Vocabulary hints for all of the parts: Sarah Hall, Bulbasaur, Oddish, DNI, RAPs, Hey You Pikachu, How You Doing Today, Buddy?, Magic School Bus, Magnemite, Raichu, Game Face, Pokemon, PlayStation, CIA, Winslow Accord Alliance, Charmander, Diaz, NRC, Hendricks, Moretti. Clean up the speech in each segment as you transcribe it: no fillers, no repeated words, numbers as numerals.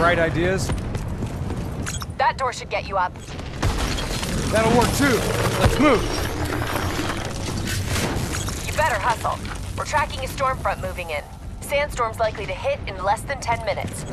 bright ideas? That door should get you up. That'll work too. Let's move. You better hustle. We're tracking a storm front moving in. Sandstorm's likely to hit in less than 10 minutes.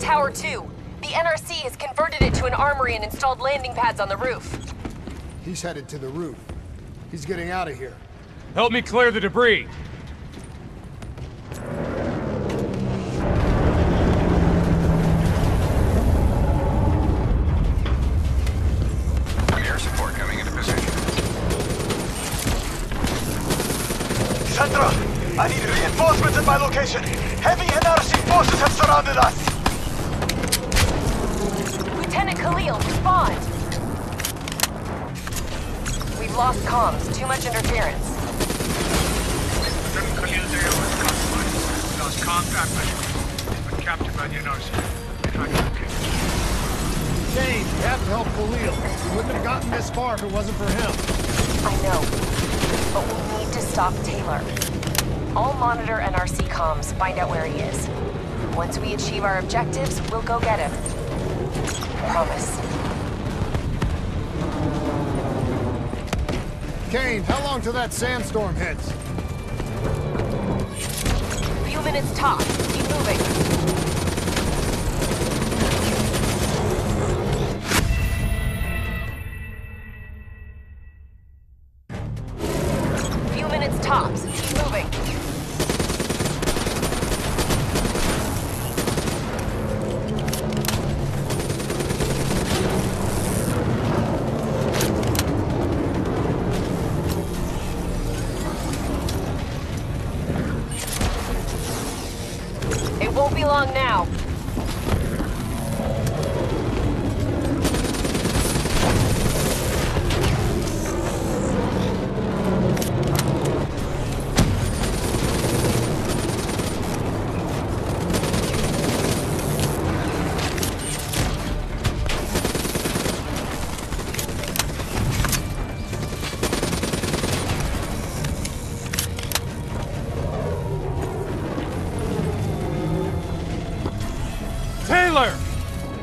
Tower 2. The NRC has converted it to an armory and installed landing pads on the roof. He's headed to the roof. He's getting out of here. Help me clear the debris. Air support coming into position. Sandra, I need reinforcements at my location. Heavy NRC forces have surrounded us. Khalil, respond! We've lost comms. Too much interference. We lost contact with you. We're captured by the NRC. Shane, you have to help Khalil. We wouldn't have gotten this far if it wasn't for him. I know. But we need to stop Taylor. I'll monitor NRC comms, find out where he is. Once we achieve our objectives, we'll go get him. Promise. Kane, how long till that sandstorm hits? A few minutes tops. Keep moving. A few minutes tops. Keep moving. Won't be long now.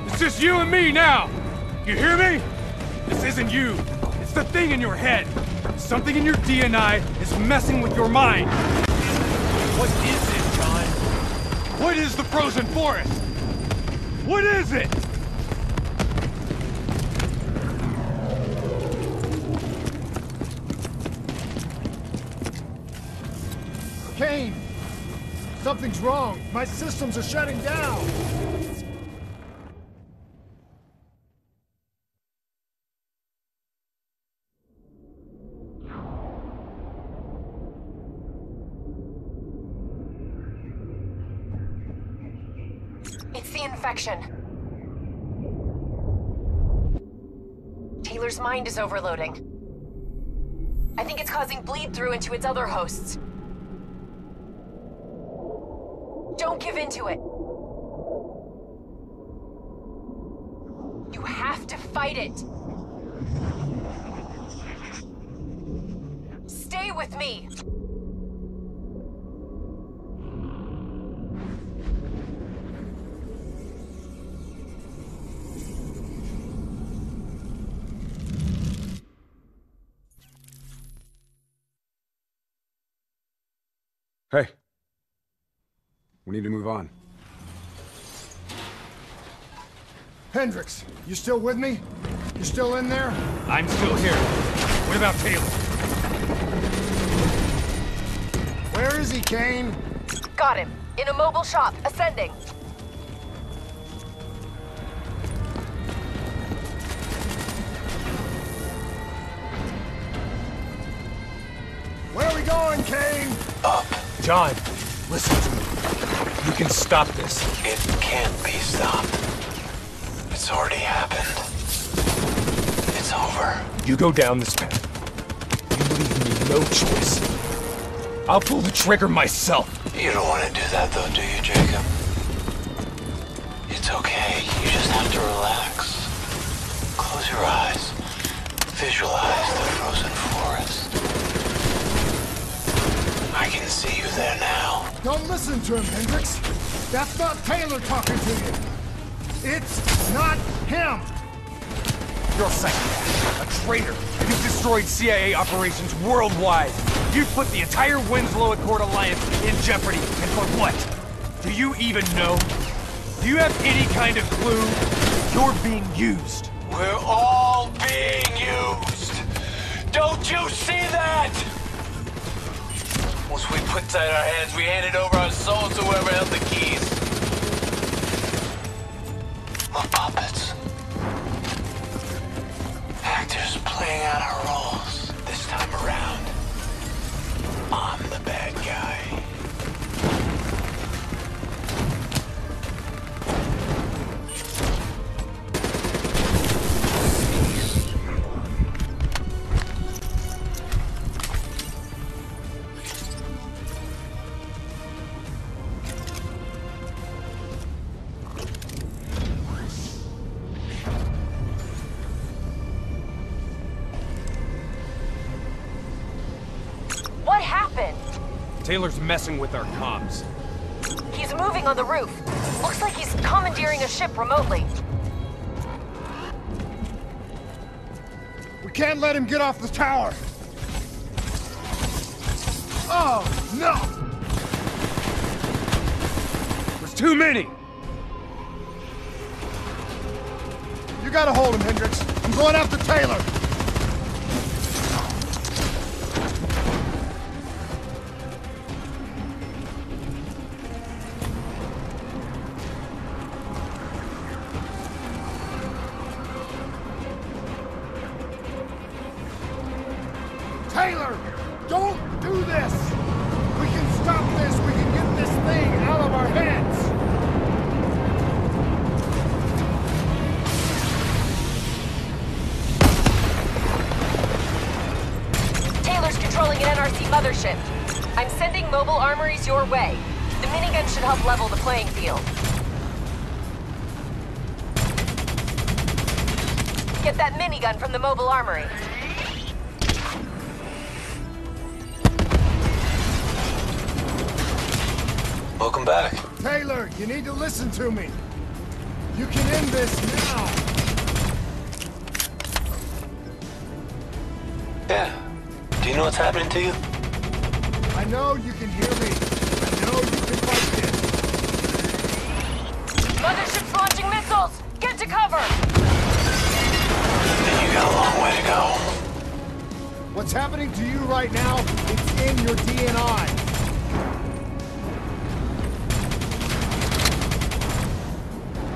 It's just you and me now! You hear me? This isn't you. It's the thing in your head. Something in your DNI is messing with your mind. What is it, John? What is the frozen forest? What is it? Kane! Something's wrong. My systems are shutting down. Taylor's mind is overloading. I think it's causing bleed through into its other hosts. Don't give in to it. You have to fight it. Stay with me. Hey, we need to move on. Hendricks, you still with me? You still in there? I'm still here. What about Taylor? Where is he, Kane? Got him. In a mobile shop. Ascending. Where are we going, Kane? Up. John, listen to me. You can stop this. It can't be stopped. It's already happened. It's over. You go down this path. You leave me no choice. I'll pull the trigger myself. You don't want to do that though, do you, Jacob? It's okay. You just have to relax. Close your eyes. Visualize the frozen forest. I can see you there now. Don't listen to him, Hendricks. That's not Taylor talking to you. It's not him! You're a psychopath, a traitor. You've destroyed CIA operations worldwide. You've put the entire Winslow Accord Alliance in jeopardy. And for what? Do you even know? Do you have any kind of clue? You're being used. We're all being used. Don't you see that? Once we put down our hands, we handed over our souls to whoever held the keys. We're puppets. Actors playing out our roles. This time around, I'm the bad guy. Taylor's messing with our comms. He's moving on the roof. Looks like he's commandeering a ship remotely. We can't let him get off the tower. Oh, no! There's too many! You gotta hold him, Hendricks. I'm going after Taylor. Taylor, don't do this! We can stop this! We can get this thing out of our hands! Taylor's controlling an NRC mothership. I'm sending mobile armories your way. The minigun should help level the playing field. Get that minigun from the mobile armory. Welcome back. Taylor, you need to listen to me. You can end this now. Yeah. Do you know what's happening to you? I know you can hear me. I know you can fight this. Mothership's launching missiles! Get to cover! Then you got a long way to go. What's happening to you right now, it's in your DNI.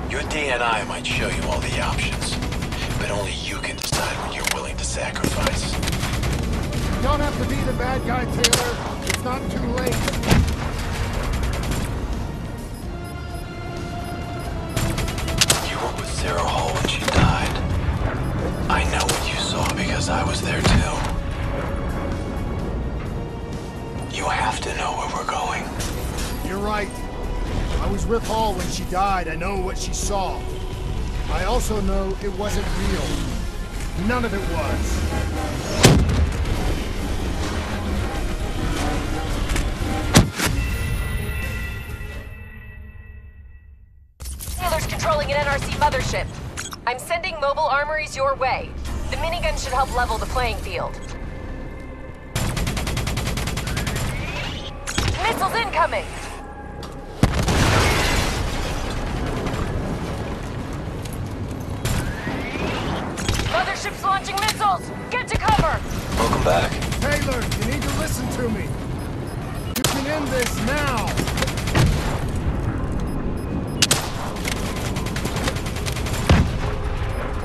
Your DNI might show you all the options, but only you can decide what you're willing to sacrifice. You don't have to be the bad guy, Taylor. It's not too late. You were with Sarah Hall when she died. I know what you saw because I was there too. You have to know where we're going. You're right. I was with Hall when she died. I know what she saw. I also know it wasn't real. None of it was. Taylor's controlling an NRC mothership. I'm sending mobile armories your way. The minigun should help level the playing field. Missiles incoming! Missiles! Get to cover! Welcome back. Taylor, you need to listen to me. You can end this now.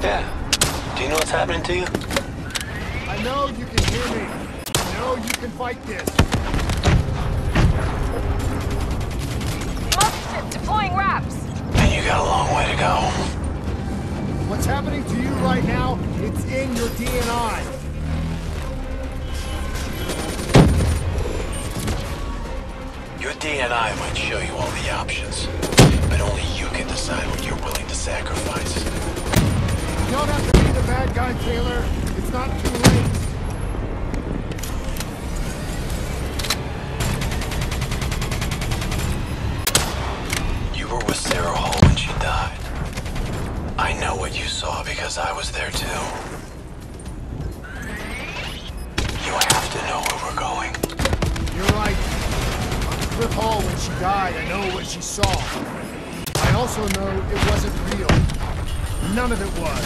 Yeah. Do you know what's happening to you? I know you can hear me. I know you can fight this. Mothership deploying RAPs. And you got a long way to go. What's happening to you right now, it's in your DNI. Your DNI might show you all the options, but only you can decide what you're willing to sacrifice. You don't have to be the bad guy, Taylor. It's not too late. You were with Sarah Hall when she died. I know what you saw because I was there too. You have to know where we're going. You're right. On Cliff Hall when she died, I know what she saw. I also know it wasn't real. None of it was.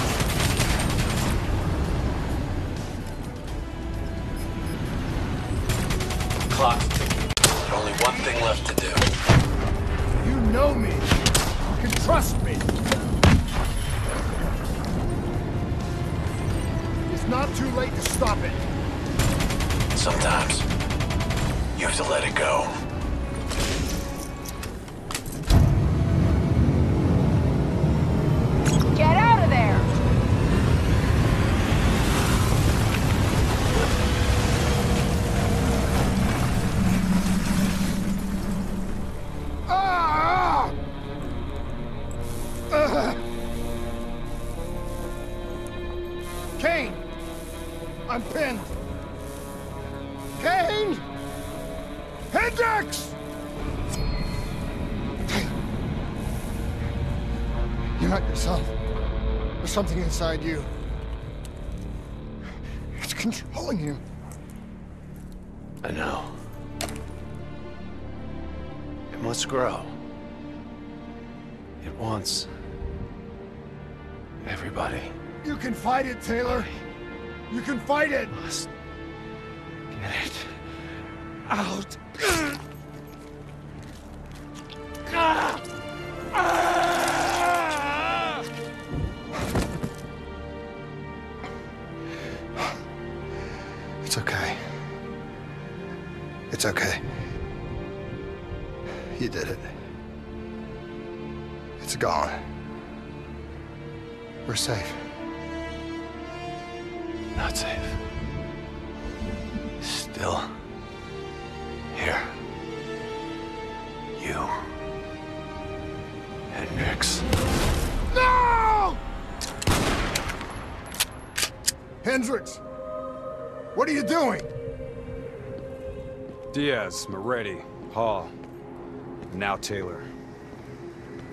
Clock's ticking. There's only one thing left to do. You know me. You can trust me. It's not too late to stop it. Sometimes, you have to let it go. Get out of there! Ah! Kane! I'm pinned. Kane! Hendricks! You're not yourself. There's something inside you. It's controlling you. I know. It must grow. It wants everybody. You can fight it, Taylor. You can fight it! Must get it out. It's okay. It's okay. You did it. It's gone. We're safe. Not safe. Still here. You. Hendricks. No! Hendricks! What are you doing? Diaz, Moretti, Hall, and now Taylor.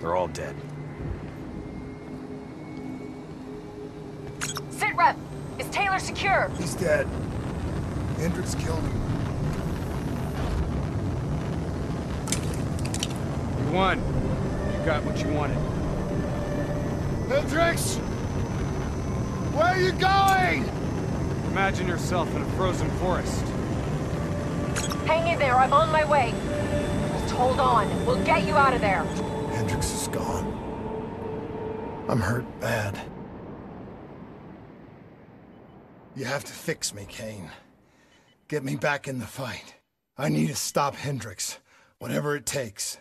They're all dead. Sit rep! Is Taylor secure? He's dead. Hendricks killed him. You won. You got what you wanted. Hendricks! Where are you going? Imagine yourself in a frozen forest. Hang in there. I'm on my way. Just hold on. We'll get you out of there. Hendricks is gone. I'm hurt bad. You have to fix me, Kane. Get me back in the fight. I need to stop Hendricks, whatever it takes.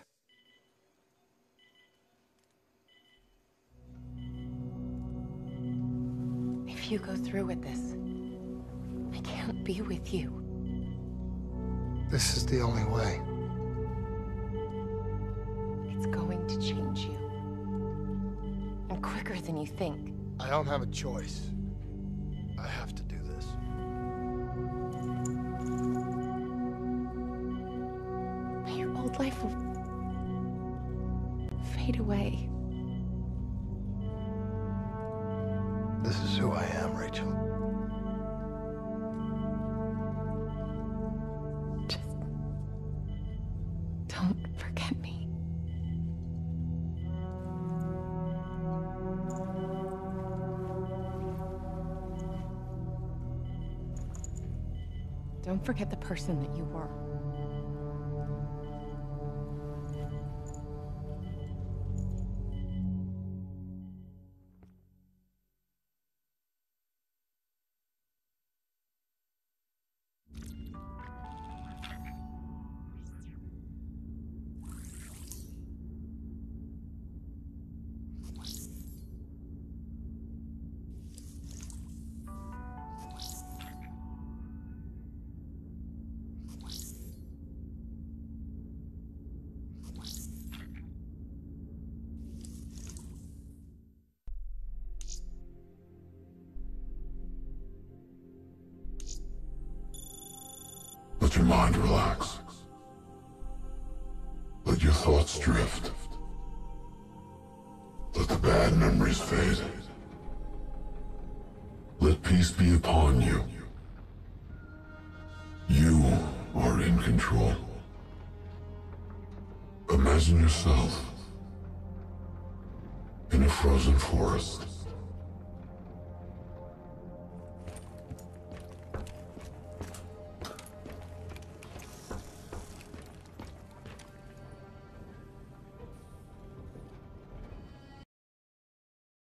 If you go through with this, I can't be with you. This is the only way. It's going to change you. And quicker than you think. I don't have a choice. I have to do this. Your old life will fade away. This is who I am, Rachel. Just don't forget me. Don't forget the person that you were. Let your mind relax. Let your thoughts drift. Let the bad memories fade. Let peace be upon you. You are in control. Imagine yourself in a frozen forest.